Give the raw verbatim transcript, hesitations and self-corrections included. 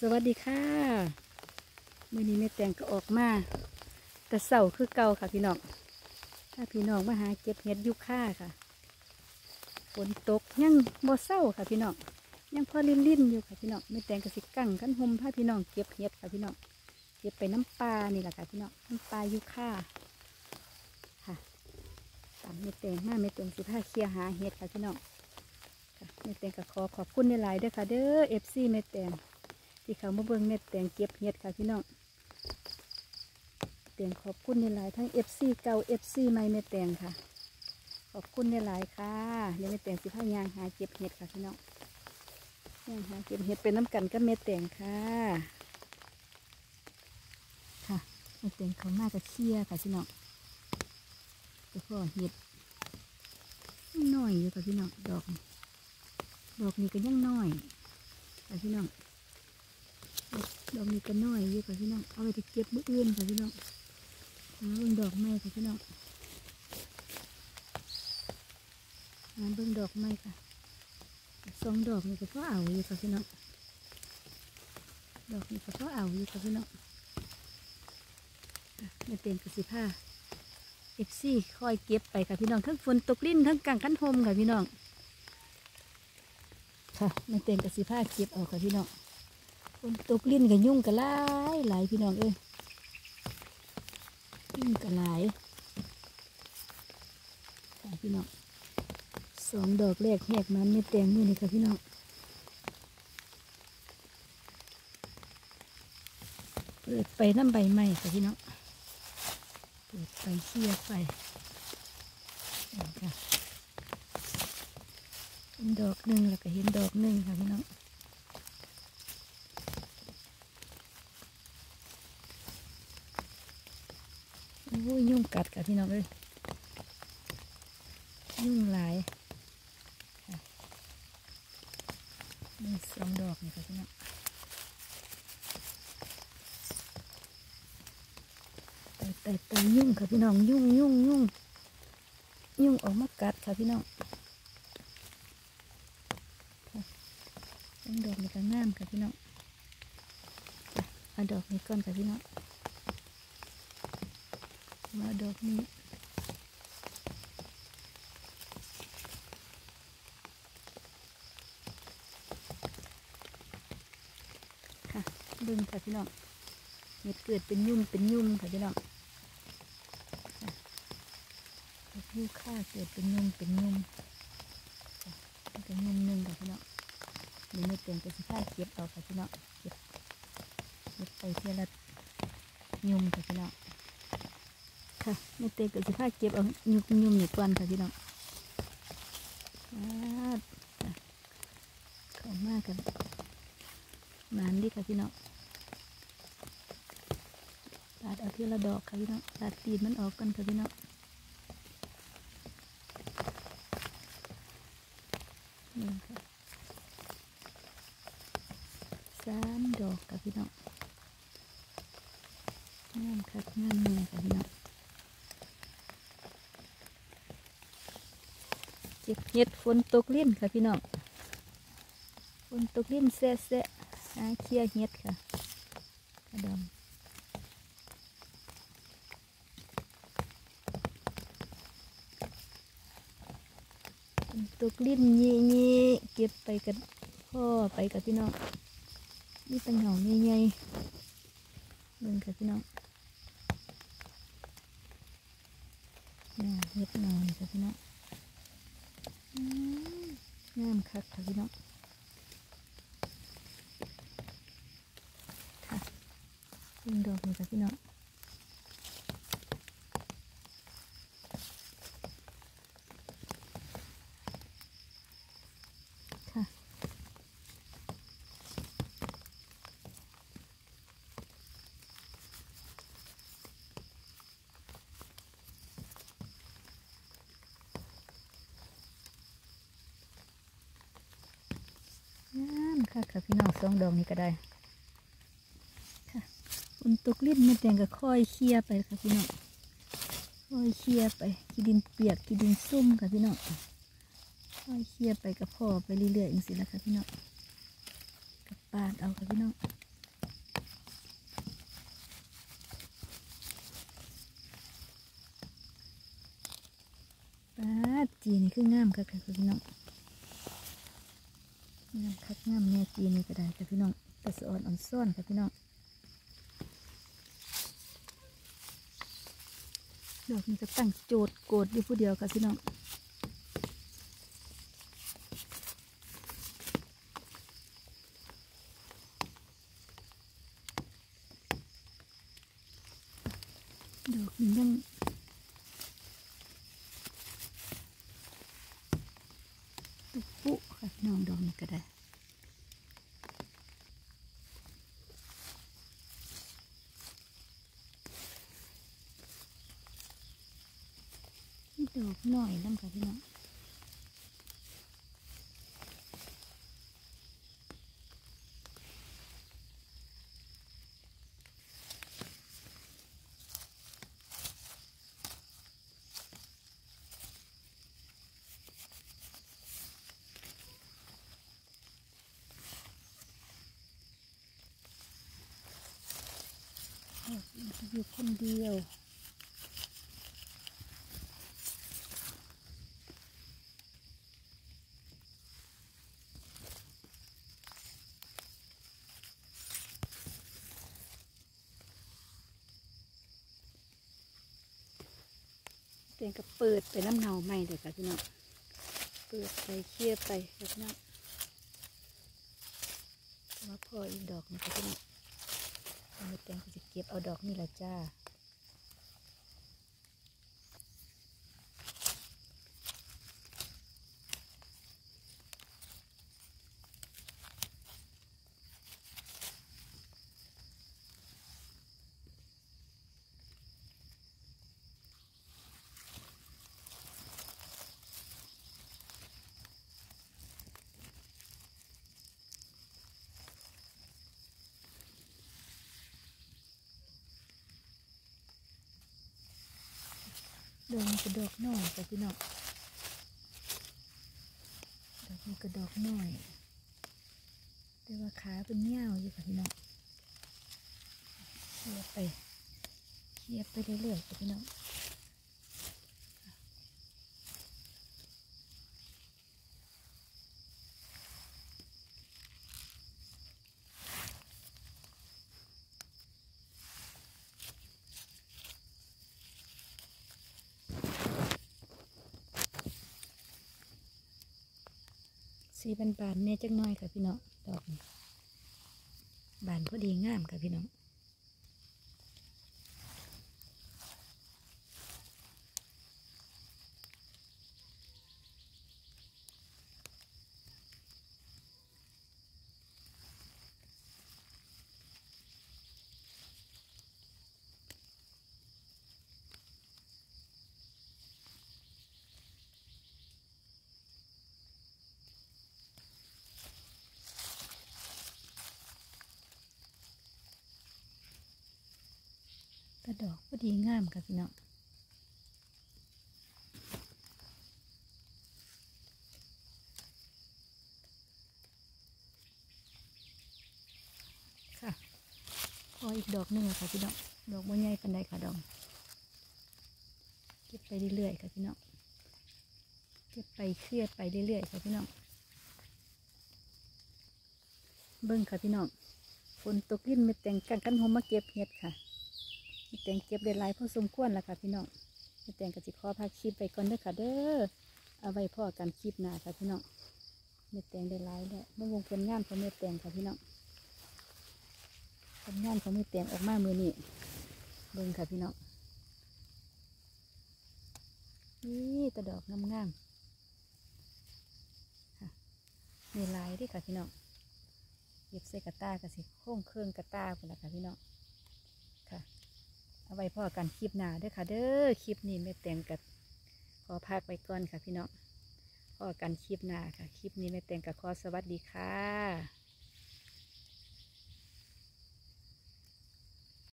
สวัสดีค่ะมื้อนี้แม่แตงก็ออกมาแต่เสาคือเก่าค่ะพี่น้องถ้าพี่น้องมาหาเก็บเห็ดยุค่าค่ะฝนตกยังบ่เศร้าค่ะพี่น้องยังพอริมริมอยู่ค่ะพี่น้องแม่แตงก็สิกั้งกันห่มผ้าพี่น้องเก็บเห็ดค่ะพี่น้องเก็บไปน้ำปลานี่แหละค่ะพี่น้องน้ำปลายุค่าค่ะตามแม่แตงมาแม่แตงสิผ้าเคลียหาเห็ดค่ะพี่น้องแม่แตงก็ขอขอบคุณหลายๆด้วยค่ะเด้อเอฟซีแม่แตงที่เขามาเบิ่งแม่แตงเก็บเห็ดค่ะพี่น้องแตงขอบคุณหลายๆทั้ง เอฟ ซี เก่า เอฟ ซี ใหม่แม่แตงค่ะขอบคุณหลายๆค่ะเดี๋ยวแม่แตงสิพายางหาเก็บเห็ดค่ะพี่น้องยางหาเก็บเห็ดเป็นน้ำกันก็แม่แตงค่ะค่ะแม่แตงเขามากกับเชี่ยค่ะพี่น้องไปพ่อเห็ดน้อยอยู่ค่ะพี่น้องดอกดอกนี้ก็ยังน้อยค่ะพี่น้องดอกนี้ก็น้อยอยู่ค่ะพี่น้องเอาไปเก็บมื้ออื่นค่ะพี่น้องเบิ่งดอกไม้ค่ะพี่น้องมาเบิ่งดอกไม้ค่ะสองดอกนี่ก็พอเอาอยู่ค่ะพี่น้องดอกนี่ก็พอเอาอยู่ค่ะพี่น้องแม่เต็งกระสีผ้าเอฟซีคอยเก็บไปค่ะพี่น้องทั้งฝนตกลิ้นทั้งกลางคันโฮมค่ะพี่น้องค่ะแม่เต็งกระสีผ้าเก็บเอาค่ะพี่น้องฝนตกลิ้นกับยุ่งกับหลายหลายพี่น้องเอ้ยยิ่งกระไรค่ะพี่น้องสองดอกแรกแหกมันไม่แตงมือนี่ค่ะพี่น้องเปิดไปน้ำใบไม้ค่ะพี่น้องเปิดไปเชี่ยไปค่ะเห็นดอกหนึ่งแล้วก็เห็นดอกหนึ่งค่ะพี่น้องยุ่งกัดกับพี่น้องเลยยุ่งหลายมีสองดอกนี่ค่ะพี่น้องแต่แต่แต่ยุ่งค่ะพี่น้องยุ่งยุ่งยุ่งยุ่งออกมากัดค่ะพี่น้องดอกนี่ก็งามค่ะพี่น้องเอาดอกนี้ก่อนค่ะพี่น้องมาดอกนี้ค่ะดึงค่ะพี่น้องเห็ดเกิดเป็นยุ่มเป็นยุ่มค่ะพี่น้องเห็ดยูค่าเกิดเป็นยุ่มเป็นยุ่มเป็นยุ่มหนึ่งค่ะพี่น้องเดี๋ยวไม่เต็มจะสิผ้าเก็บเอาค่ะพี่น้องเก็บเก็บไปเท่าละยุ่มค่ะพี่น้องค่ะแม่เตงก็สิพาเก็บเอายุ่มยุ่มหนึ่งวันค่ะพี่น้องเข้ามากกันนานดิค่ะพี่น้องตัดเอาทีละดอกค่ะพี่น้องตัดตีนมันออกกันค่ะพี่น้องหนึ่งค่ะสามดอกค่ะพี่น้องงามค่ะงามแน่ค่ะพี่น้องเก็บเห็ดฝนตกลิ้นค่ะพี่น้องฝนตกลิ้นแซ่แซ่หาเคลียเห็ดค่ะกระดมฝนตกลิ้นยียีเก็บไปกับพ่อไปกับพี่น้องนี่เป็นเหงาใหญ่ๆมึงค่ะพี่น้องน่าเห็ดนอนค่ะพี่น้องงามคักค่ะพี่น้องค่ะดึงดอกเลยค่ะพี่น้องค่ะค่ะพี่น้องสองดอกนี้ก็ได้ค่ะอุ่นตกลิ้นแม่แตงก็ค่อยเคลียไปค่ะพี่น้องค่อยเคลียไปขี้ดินเปียกขี้ดินซุ่มค่ะพี่น้องค่อยเคลียไปกับพ่อไปเรื่อยๆอย่างนี้แหละค่ะพี่น้องกับปาดเอาค่ะพี่น้อง จีนี่คืองามค่ะค่ะพี่น้องงามคักงามแม่จีนี่ก็ได้ค่ะพี่น้องแต่สะอ่อนอ่อนซ่อนค่ะพี่น้องดอกมันจะตั้งโจดโกดอยู่ผู้เดียวค่ะพี่น้องดอกมันยังตุ๊กปุ๊ค่ะพี่น้องดอกนี้ก็ได้ดอกหน่อยน้ำค่ะพี่น้องอยู่คนเดียวเตียงก็เปิดไปน้ำเนาใหม่เลยค่ะพี่น้องเปิดไปเคี่ยไปแบบนั้นมาพออีกดอกนึงค่ะพี่น้องมาเตียงก็จะเก็บเอาดอกนี่แหละจ้าดอกกระดอกน้อยค่ะพี่น้องดอกกระดอกน้อยแต่ว่าขาเป็นเงี้ยวอยู่ค่ะพี่น้องเย็บไปเย็บไปเรื่อยๆค่ะพี่น้องสีบานๆเนี่ยจักหน่อยค่ะพี่น้องดอกบานพอดีงามค่ะพี่น้องกระดอกพอดีงามค่ะพี่น้องค่ะขออีกดอกหนึ่งค่ะพี่น้องดอกบัวใหญ่ปันใดค่ะดอกเก็บไปเรื่อยๆค่ะพี่น้องเก็บไปเคลียร์ไปเรื่อยๆค่ะพี่น้องเบิ้งค่ะพี่น้องฝนตกลิ้นไม่แต่งกันกันหอมมาเก็บเห็ดค่ะแตงเก็บได้หลายพอสมควรแล้วค่ะพี่น้องแตงก็สิขอพาคลิปไปก่อนเด้อค่ะเด้อเอาไว้พ่อกันคลิปหน้าค่ะพี่น้องแตงได้หลายแล้วเมื่อวงผลงานของแตงค่ะพี่น้องผลงานของแตงออกมามือนี่เบิ่งค่ะพี่น้องนี่ตะดอกงามๆมีลายด้วยค่ะพี่น้องเย็บใส่กระตากระสิโค้งเครื่องกระตาคนละค่ะพี่น้องค่ะเอาไว้พ่อกันคลิปหน้าด้วยค่ะเด้อคลิปนี้แม่แตงกับขอพากไปก่อนค่ะพี่น้องพ่อกันคลิปหน้าค่ะคลิปนี้แม่แตงกับขอสวัสดีค่ะ